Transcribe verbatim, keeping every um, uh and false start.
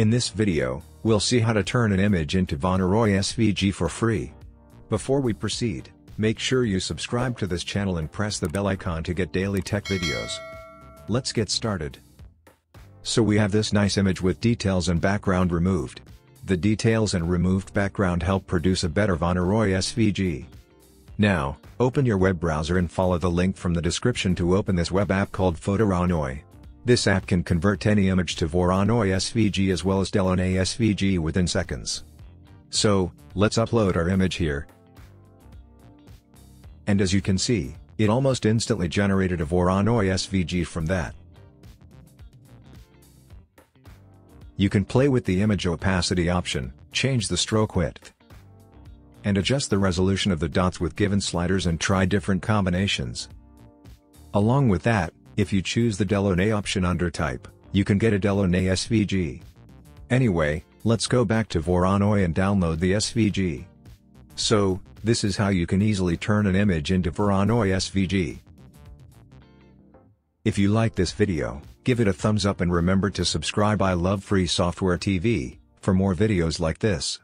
In this video, we'll see how to turn an image into Voronoi S V G for free. Before we proceed, make sure you subscribe to this channel and press the bell icon to get daily tech videos. Let's get started. So we have this nice image with details and background removed. The details and removed background help produce a better Voronoi S V G. Now, open your web browser and follow the link from the description to open this web app called Voronoi. This app can convert any image to Voronoi S V G as well as Delaunay S V G within seconds. So, let's upload our image here. And as you can see, it almost instantly generated a Voronoi S V G from that. You can play with the image opacity option, change the stroke width, and adjust the resolution of the dots with given sliders and try different combinations. Along with that, if you choose the Delaunay option under type, you can get a Delaunay S V G. Anyway, let's go back to Voronoi and download the S V G. So, this is how you can easily turn an image into Voronoi S V G. If you like this video, give it a thumbs up and remember to subscribe. I love Free Software T V, for more videos like this.